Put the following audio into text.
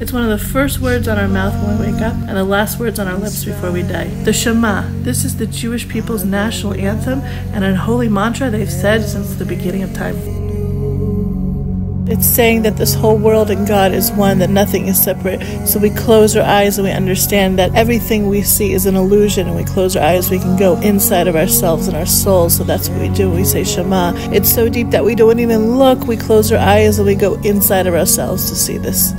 It's one of the first words on our mouth when we wake up and the last words on our lips before we die. The Shema. This is the Jewish people's national anthem and a holy mantra they've said since the beginning of time. It's saying that this whole world and God is one, that nothing is separate. So we close our eyes and we understand that everything we see is an illusion, and we close our eyes, we can go inside of ourselves and our souls. So that's what we do when we say Shema. It's so deep that we don't even look. We close our eyes and we go inside of ourselves to see this.